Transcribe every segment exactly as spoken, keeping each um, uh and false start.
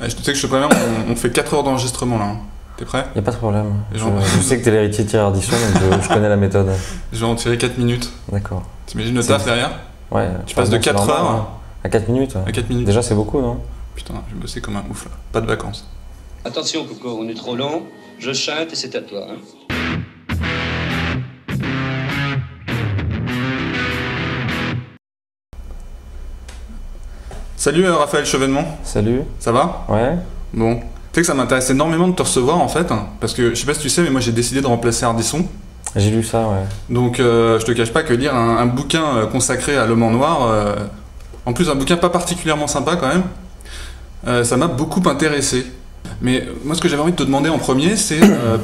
Je te sais que je te préviens, on, on fait quatre heures d'enregistrement là. Hein. T'es prêt? Y a pas de problème. Je, je sais que t'es l'héritier Thierry Ardisson, donc je, je connais la méthode. Je vais en tirer quatre minutes. D'accord. T'imagines le taf derrière? Ouais. Tu passes de quatre heures à quatre minutes. Ouais. À quatre minutes. Déjà, c'est beaucoup, non? Putain, je me sais comme un ouf là. Pas de vacances. Attention, Coco, on est trop long. Je chante et c'est à toi. Hein. Salut Raphaël Chevènement. Salut. Ça va? Ouais. Bon. Tu sais que ça m'intéresse énormément de te recevoir en fait, hein, parce que je sais pas si tu sais, mais moi j'ai décidé de remplacer Ardisson. J'ai lu ça, ouais. Donc euh, je te cache pas que lire un, un bouquin consacré à l'homme en noir, euh, en plus un bouquin pas particulièrement sympa quand même, euh, ça m'a beaucoup intéressé. Mais moi ce que j'avais envie de te demander en premier, c'est euh,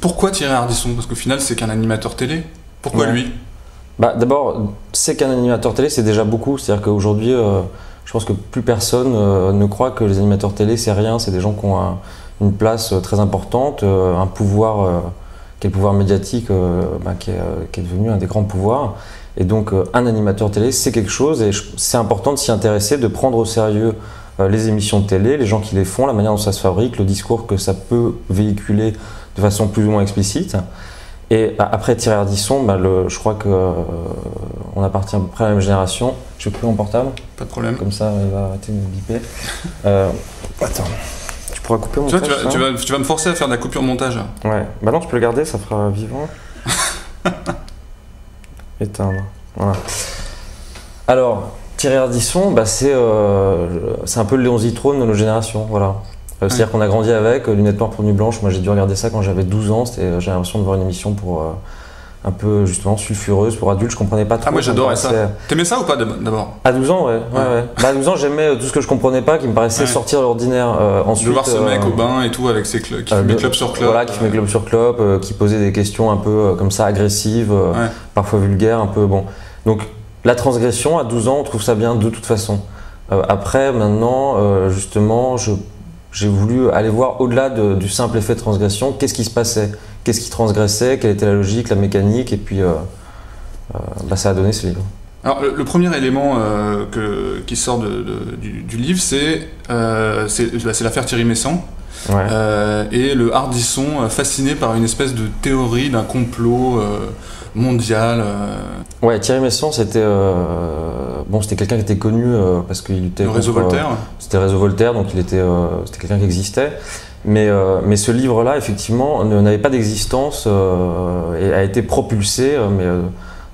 pourquoi Thierry Ardisson? Parce qu'au final c'est qu'un animateur télé. Pourquoi ouais. lui? Bah d'abord, c'est qu'un animateur télé, c'est déjà beaucoup, c'est-à-dire qu'aujourd'hui... Euh... Je pense que plus personne euh, ne croit que les animateurs télé, c'est rien. C'est des gens qui ont un, une place euh, très importante, euh, un pouvoir, euh, qui est le pouvoir médiatique, euh, bah, qui, est, euh, qui est devenu un des grands pouvoirs. Et donc, euh, un animateur télé, c'est quelque chose. Et c'est important de s'y intéresser, de prendre au sérieux euh, les émissions de télé, les gens qui les font, la manière dont ça se fabrique, le discours que ça peut véhiculer de façon plus ou moins explicite. Et bah, après Thierry Ardisson, bah, le, je crois qu'on euh, appartient à peu près à la même génération. Je vais plus mon portable. Pas de problème. Comme ça, il va arrêter de me biper. Euh, attends, tu pourras couper mon portable. Tu, vas, tu, vas, tu vas me forcer à faire de la coupure montage. Ouais, bah non, tu peux le garder, ça fera vivant. Éteindre. Voilà. Alors, Thierry Ardisson, bah, c'est euh, un peu le Léon Zitrone de nos générations. Voilà. Euh, C'est-à-dire ouais. qu'on a grandi avec, euh, Lunettes noires pour nuits blanches. Moi j'ai dû regarder ça quand j'avais douze ans, euh, j'ai l'impression de voir une émission pour euh, un peu justement sulfureuse, pour adultes, je comprenais pas trop. Ah moi j'adorais ça. T'aimais ça ou pas d'abord? À douze ans, ouais. ouais. ouais, ouais. Bah, à douze ans j'aimais euh, tout ce que je comprenais pas, qui me paraissait ouais. sortir de l'ordinaire. Euh, ensuite, de voir ce euh, mec au bain et tout, avec ses cl qui euh, fumait clope sur clope. Voilà, qui fumait clope sur clope, euh, qui posait des questions un peu euh, comme ça agressives, euh, ouais. parfois vulgaires, un peu bon. Donc la transgression, à douze ans, on trouve ça bien de toute façon. Euh, après maintenant, euh, justement, je J'ai voulu aller voir au-delà de, du simple effet de transgression, qu'est-ce qui se passait, qu'est-ce qui transgressait, quelle était la logique, la mécanique, et puis euh, euh, bah, ça a donné ce livre. Alors le, le premier élément euh, que, qui sort de, de, du, du livre, c'est euh, l'affaire Thierry Meyssan, ouais. euh, et le Ardisson fasciné par une espèce de théorie d'un complot euh, mondial. Euh... Ouais, Thierry Meyssan, c'était euh, bon, c'était quelqu'un qui était connu euh, parce qu'il était. Le réseau contre, Voltaire. Euh, c'était réseau Voltaire, donc il était, euh, c'était quelqu'un qui existait. Mais euh, mais ce livre-là, effectivement, n'avait pas d'existence euh, et a été propulsé, euh, mais euh,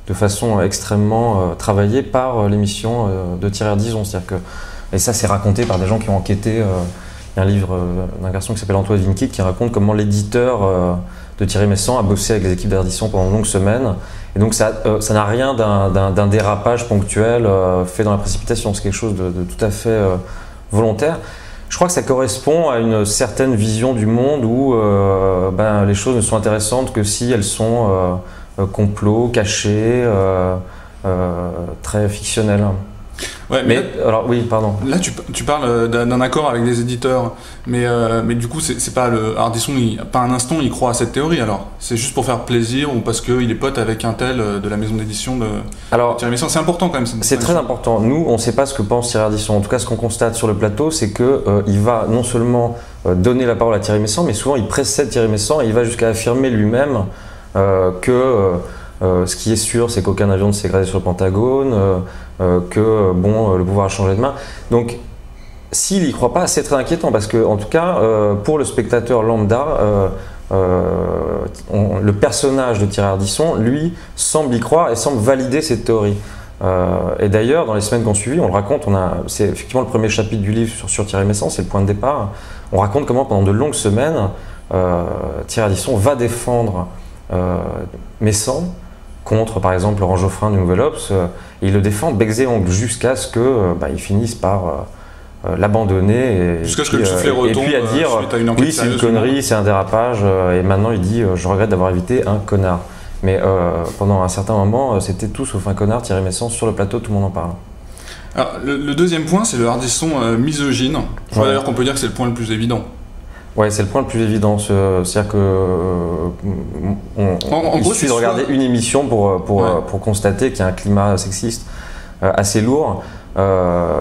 de façon extrêmement euh, travaillée par euh, l'émission euh, de Thierry Ardisson. C'est-à-dire que et ça, c'est raconté par des gens qui ont enquêté. Euh, il y a un livre euh, d'un garçon qui s'appelle Antoine Vinkit qui raconte comment l'éditeur euh, de Thierry Meyssan a bossé avec les équipes d'Ardisson pendant de longues semaines. Et donc ça euh, ça n'a rien d'un dérapage ponctuel euh, fait dans la précipitation, c'est quelque chose de, de tout à fait euh, volontaire. Je crois que ça correspond à une certaine vision du monde où euh, ben, les choses ne sont intéressantes que si elles sont euh, complots, cachées, euh, euh, très fictionnelles. Ouais, mais, mais là, alors oui, pardon. Là, tu, tu parles d'un accord avec des éditeurs, mais euh, mais du coup, c'est pas le Ardisson, il, pas un instant, il croit à cette théorie. Alors, c'est juste pour faire plaisir ou parce qu'il est pote avec un tel de la maison d'édition de. Alors, Thierry Meyssan, c'est important quand même. C'est très important. Nous, on ne sait pas ce que pense Thierry Ardisson. En tout cas, ce qu'on constate sur le plateau, c'est que euh, il va non seulement euh, donner la parole à Thierry Meyssan, mais souvent il précède Thierry Meyssan et il va jusqu'à affirmer lui-même euh, que. Euh, Euh, ce qui est sûr, c'est qu'aucun avion ne s'est écrasé sur le Pentagone, euh, euh, que bon, euh, le pouvoir a changé de main. Donc, s'il n'y croit pas, c'est très inquiétant parce que, en tout cas, euh, pour le spectateur lambda, euh, euh, on, le personnage de Thierry Ardisson, lui, semble y croire et semble valider cette théorie. Euh, et d'ailleurs, dans les semaines qu'on suivit, on le raconte, c'est effectivement le premier chapitre du livre sur, sur Thierry Meyssan, c'est le point de départ. On raconte comment, pendant de longues semaines, euh, Thierry Ardisson va défendre euh, Meyssan contre par exemple Laurent Geoffrin du Nouvel Obs, euh, il le défend bec et ongle jusqu'à ce qu'il euh, bah, finisse par euh, l'abandonner et, jusqu'à ce que le soufflet retombe, et puis à dire euh, oui c'est une connerie, c'est un dérapage euh, et maintenant il dit euh, je regrette d'avoir évité un connard. Mais euh, pendant un certain moment euh, c'était tout sauf un connard Thierry Meyssan sur le plateau, tout le monde en parle. Alors, le, le deuxième point c'est le Ardisson euh, misogyne, je crois ouais. d'ailleurs qu'on peut dire que c'est le point le plus évident. Ouais, c'est le point le plus évident, c'est-à-dire que euh, on, on, en, en il gros, suffit de regarder soit... une émission pour, pour, ouais. pour constater qu'il y a un climat sexiste euh, assez lourd. Euh,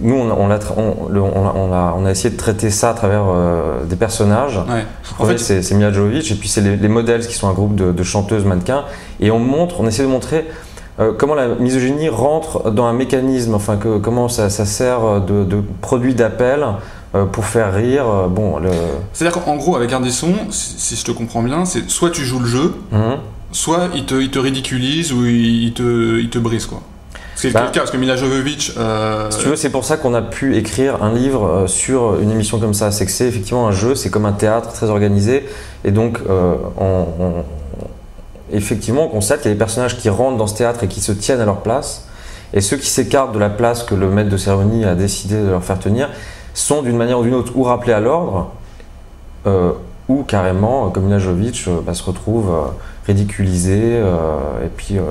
nous, on, on, a on, on, a, on a essayé de traiter ça à travers euh, des personnages. Ouais. En fait, c'est Milla Jovovich, et puis c'est les, les modèles qui sont un groupe de, de chanteuses mannequins. Et on montre, on essaie de montrer euh, comment la misogynie rentre dans un mécanisme, enfin que, comment ça, ça sert de, de produit d'appel euh, pour faire rire. Euh, bon, le... C'est-à-dire qu'en gros, avec Ardisson, si, si je te comprends bien, c'est soit tu joues le jeu, mm-hmm. soit il te, il te ridiculise ou il te, il te brise, quoi. C'est bah, le cas, parce que Milla Jovovich... Euh... Si tu veux, c'est pour ça qu'on a pu écrire un livre sur une émission comme ça. C'est que c'est effectivement un jeu, c'est comme un théâtre très organisé. Et donc, euh, on, on, effectivement, on constate qu'il y a des personnages qui rentrent dans ce théâtre et qui se tiennent à leur place. Et ceux qui s'écartent de la place que le maître de cérémonie a décidé de leur faire tenir sont d'une manière ou d'une autre ou rappelés à l'ordre, euh, ou carrément, comme Milla Jovovich, euh, bah, se retrouve euh, ridiculisé, euh, et puis... Euh,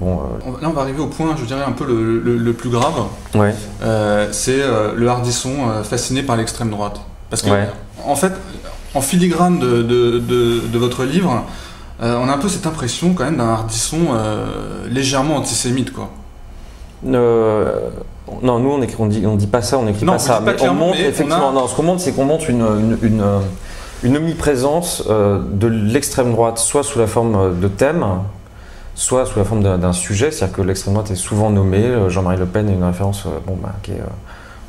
Bon, euh... Là, on va arriver au point, je dirais, un peu le, le, le plus grave. Ouais. Euh, c'est euh, le Ardisson euh, fasciné par l'extrême droite. Parce que, ouais. en fait, en filigrane de, de, de, de votre livre, euh, on a un peu cette impression, quand même, d'un Ardisson euh, légèrement antisémite, quoi. Euh... Non, nous, on écrit, on dit, on dit pas ça, on n'écrit pas ça. Pas mais on montre, mais effectivement, on a... non, ce qu'on montre, c'est qu'on montre une... une, une, une... une omniprésence euh, de l'extrême droite, soit sous la forme de thèmes, soit sous la forme d'un sujet, c'est-à-dire que l'extrême droite est souvent nommée, euh, Jean-Marie Le Pen est une référence, euh, bon, bah, qui est, euh,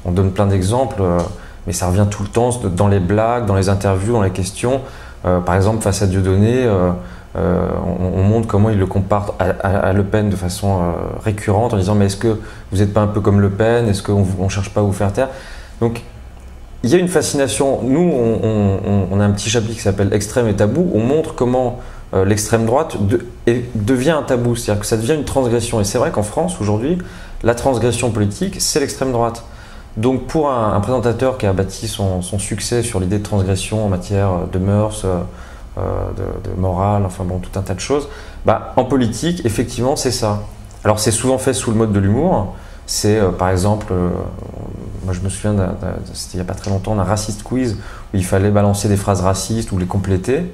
on donne plein d'exemples, euh, mais ça revient tout le temps dans les blagues, dans les interviews, dans les questions. Euh, par exemple, face à Dieudonné, euh, euh, on, on montre comment il le compare à, à, à Le Pen de façon euh, récurrente, en disant « mais est-ce que vous n'êtes pas un peu comme Le Pen? Est-ce qu'on ne cherche pas à vous faire taire ?» Donc, il y a une fascination. Nous, on, on, on a un petit chapitre qui s'appelle « Extrême et tabou », on montre comment l'extrême droite de, et devient un tabou, c'est-à-dire que ça devient une transgression. Et c'est vrai qu'en France, aujourd'hui, la transgression politique, c'est l'extrême droite. Donc pour un, un présentateur qui a bâti son, son succès sur l'idée de transgression en matière de mœurs, euh, de, de morale, enfin bon, tout un tas de choses, bah, en politique, effectivement, c'est ça. Alors c'est souvent fait sous le mode de l'humour. C'est euh, par exemple, euh, moi je me souviens, c'était il n'y a pas très longtemps, d'un raciste quiz où il fallait balancer des phrases racistes ou les compléter.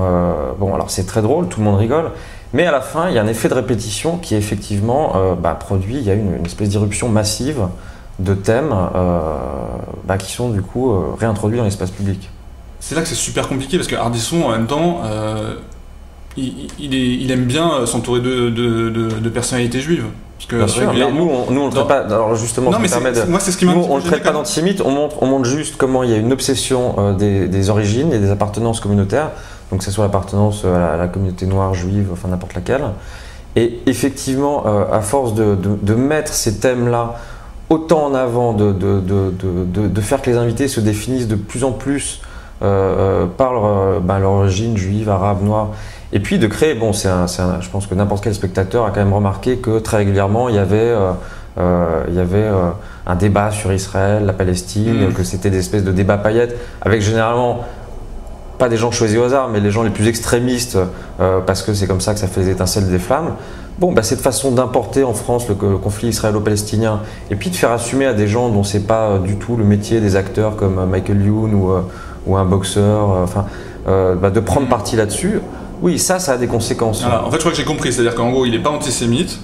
Euh, bon, alors c'est très drôle, tout le monde rigole, mais à la fin, il y a un effet de répétition qui effectivement euh, bah, produit, il y a une, une espèce d'irruption massive de thèmes euh, bah, qui sont du coup euh, réintroduits dans l'espace public. C'est là que c'est super compliqué, parce que Ardisson, en même temps, euh, il, il, est, il aime bien s'entourer de, de, de, de personnalités juives. Parce que bien sûr, mais nous, on, nous on ne traite pas, alors justement, non, je me permets de, moi, ce qui nous, on ne traite pas d'antisémite, on montre, on montre juste comment il y a une obsession euh, des, des origines et des appartenances communautaires. Donc, que ce soit l'appartenance à, à la communauté noire, juive, enfin n'importe laquelle. Et effectivement, euh, à force de, de, de mettre ces thèmes-là autant en avant, de, de, de, de, de faire que les invités se définissent de plus en plus euh, par leur, ben, leur origine juive, arabe, noire, et puis de créer, bon, c'est un, un, je pense que n'importe quel spectateur a quand même remarqué que très régulièrement, il y avait, euh, euh, il y avait euh, un débat sur Israël, la Palestine, mmh. que c'était des espèces de débats paillettes, avec généralement... pas des gens choisis au hasard, mais les gens les plus extrémistes, euh, parce que c'est comme ça que ça fait les étincelles des flammes. Bon, bah, cette façon d'importer en France le, le conflit israélo-palestinien, et puis de faire assumer à des gens dont c'est pas euh, du tout le métier, des acteurs comme euh, Michael Youn ou, euh, ou un boxeur, euh, enfin, euh, bah, de prendre parti là-dessus, oui, ça, ça a des conséquences. Alors, en fait, je crois que j'ai compris, c'est-à-dire qu'en gros, il n'est pas antisémite.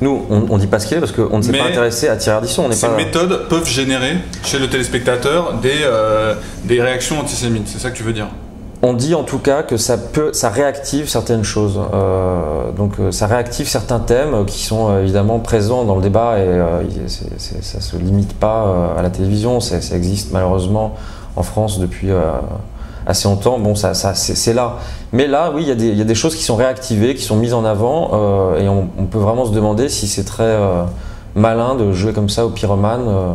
Nous, on ne dit pas ce qu'il est parce qu'on ne s'est pas intéressé à Thierry Ardisson. On est ces pas... méthodes peuvent générer chez le téléspectateur des, euh, des réactions antisémites, c'est ça que tu veux dire? On dit en tout cas que ça, peut, ça réactive certaines choses. Euh, donc ça réactive certains thèmes qui sont évidemment présents dans le débat et euh, c'est, c'est, ça ne se limite pas à la télévision, ça, ça existe malheureusement en France depuis... Euh, assez longtemps, bon, ça, ça, c'est là. Mais là, oui, il y, y a des choses qui sont réactivées, qui sont mises en avant, euh, et on, on peut vraiment se demander si c'est très euh, malin de jouer comme ça au pyromane euh,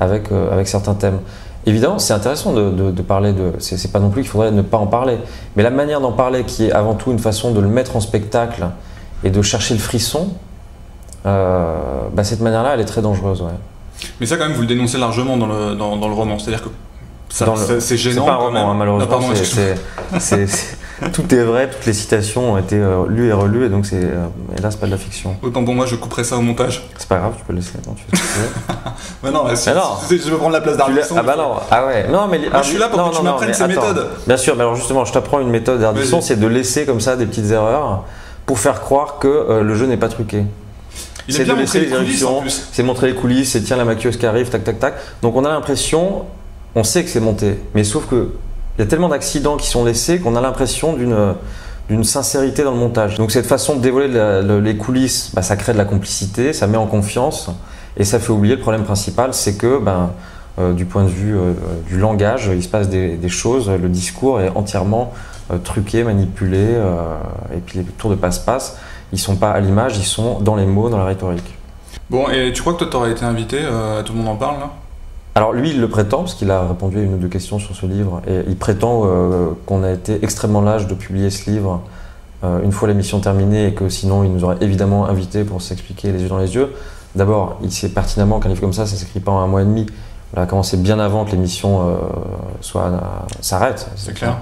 avec, euh, avec certains thèmes. Évidemment, c'est intéressant de, de, de parler de... C'est pas non plus qu'il faudrait ne pas en parler, mais la manière d'en parler, qui est avant tout une façon de le mettre en spectacle et de chercher le frisson, euh, bah, cette manière-là, elle est très dangereuse, ouais. Mais ça, quand même, vous le dénoncez largement dans le, dans, dans le roman, c'est-à-dire que... C'est gênant. C'est pas un roman, hein, malheureusement. Non, pardon, c'est, c'est, c'est, tout est vrai, toutes les citations ont été euh, lues et relues, et donc c'est, euh, là, c'est pas de la fiction. Autant pour moi, je couperai ça au montage. C'est pas grave, tu peux le laisser. Non, tu fais ce que mais non, mais si, mais non. Si, si, je veux prendre la place d'Ardisson. Ah bah non, ah ouais. Non, mais, moi, ah, je suis là pour non, que tu m'apprennes ces attends, méthodes. Bien sûr, mais alors justement, je t'apprends une méthode d'Ardisson, c'est de laisser comme ça des petites erreurs pour faire croire que euh, le jeu n'est pas truqué. C'est de laisser les éruptions, c'est montrer les coulisses, c'est tiens la maquilleuse qui arrive, tac tac tac. Donc on a l'impression, on sait que c'est monté, mais sauf que il y a tellement d'accidents qui sont laissés qu'on a l'impression d'une d'une sincérité dans le montage. Donc cette façon de dévoiler la, le, les coulisses, bah, ça crée de la complicité, ça met en confiance et ça fait oublier le problème principal, c'est que ben, euh, du point de vue euh, du langage, il se passe des, des choses, le discours est entièrement euh, truqué, manipulé, euh, et puis les tours de passe-passe, ils sont pas à l'image, ils sont dans les mots, dans la rhétorique. Bon, et tu crois que toi t'aurais été invité euh, à Tout le monde en parle là ? Alors lui, il le prétend, parce qu'il a répondu à une ou deux questions sur ce livre, et il prétend euh, qu'on a été extrêmement lâche de publier ce livre euh, une fois l'émission terminée, et que sinon il nous aurait évidemment invités pour s'expliquer les yeux dans les yeux. D'abord, il sait pertinemment qu'un livre comme ça, ça ne s'écrit pas en un mois et demi. On a commencé bien avant que l'émission euh, soit s'arrête. C'est clair.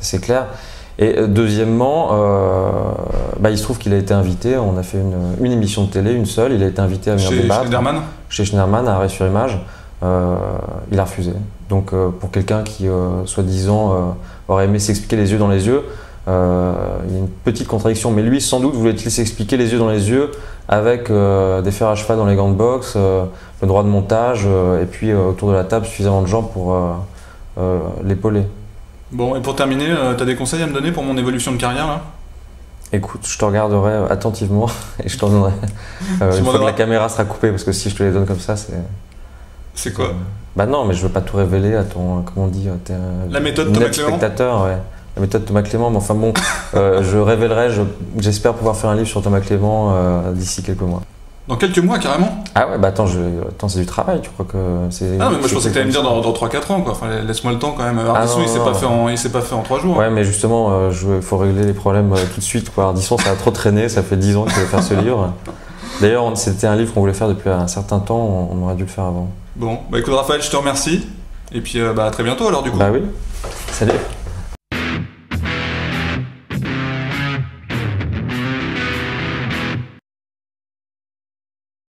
C'est clair. Et euh, deuxièmement, euh, bah, il se trouve qu'il a été invité, on a fait une, une émission de télé, une seule, il a été invité à venir chez débattre. Chez Schneiderman ? Chez Schneiderman, à Arrêt sur image. Euh, il a refusé. Donc euh, pour quelqu'un qui, euh, soi-disant, euh, aurait aimé s'expliquer les yeux dans les yeux, euh, il y a une petite contradiction. Mais lui, sans doute, voulait-il s'expliquer les yeux dans les yeux avec euh, des fers à cheval dans les gants de boxe, euh, le droit de montage, euh, et puis euh, autour de la table, suffisamment de gens pour euh, euh, l'épauler. Bon, et pour terminer, euh, tu as des conseils à me donner pour mon évolution de carrière là ? Écoute, je te regarderai attentivement et je t'en donnerai euh, une fois que la caméra sera coupée, parce que si je te les donne comme ça, c'est... C'est quoi ? Bah non, mais je veux pas tout révéler à ton, comment on dit, la méthode Thomas Clément. Spectateur, ouais. La méthode Thomas Clément, mais enfin bon, euh, je révélerai, j'espère je, pouvoir faire un livre sur Thomas Clément euh, d'ici quelques mois. Dans quelques mois, carrément ? Ah ouais, bah attends, je, attends c'est du travail, tu crois que c'est... Ah mais moi je pensais que tu allais me dire dans, dans trois quatre ans, quoi. Enfin, laisse-moi le temps quand même. Ardisson, ah il s'est pas, pas fait en trois jours. Ouais, mais justement, euh, je, faut régler les problèmes euh, tout de suite, quoi. Ardisson, ça a trop traîné, ça fait dix ans qu'il veut faire ce livre. D'ailleurs, c'était un livre qu'on voulait faire depuis un certain temps, on aurait dû le faire avant. Bon, bah écoute Raphaël, je te remercie, et puis euh, bah, à très bientôt alors du coup. Bah oui, salut.